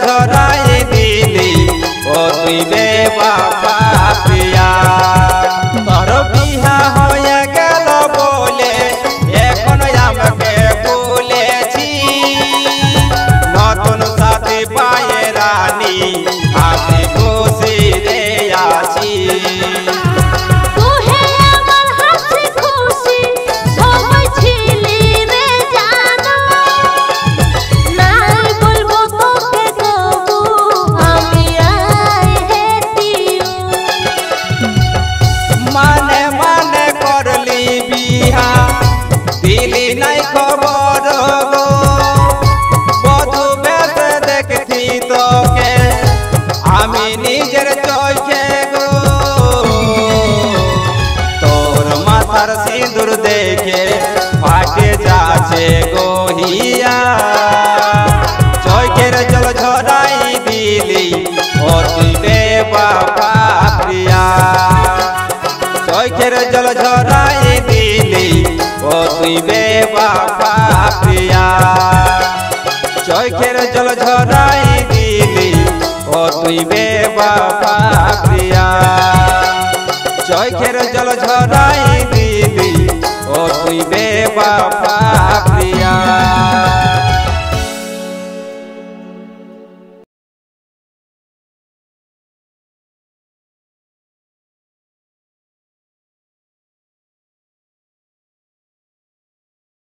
चलो। हराई दिली बे बाबा पिया तर बिहा होया गल बोले एखन आमके भूलेछि नतुन साथी पाए रानी आमी खुशी रे आछि देखे फाटे जाचे गोहिया चौकेर जल झराई दिली ओतिबे बाबा प्रिया चौकेर जल झराई दिली ओतिबे बाबा प्रिया चौकेर जल झराई दिली ओतिबे बाबा प्रिया चौकेर जल झराई दिली ओ तुई बे बाबा प्रिया।